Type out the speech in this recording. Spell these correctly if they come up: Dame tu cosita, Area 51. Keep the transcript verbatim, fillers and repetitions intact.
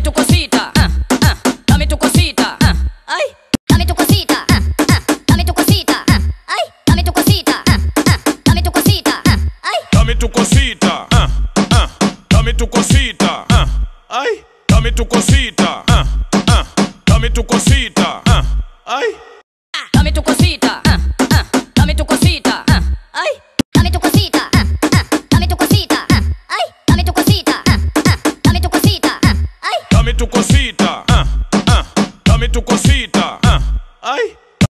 dame tu cosita, ah, ah, dame tu cosita, ah, ay, dame tu cosita, ah, ah, dame tu cosita, ah, ay, dame tu cosita, ah, ah, dame tu cosita, ah, ay, dame tu cosita, ah, ah, dame tu cosita, ah, ay, dame tu cosita, ah, ah, dame tu cosita, ah, ay, dame tu cosita.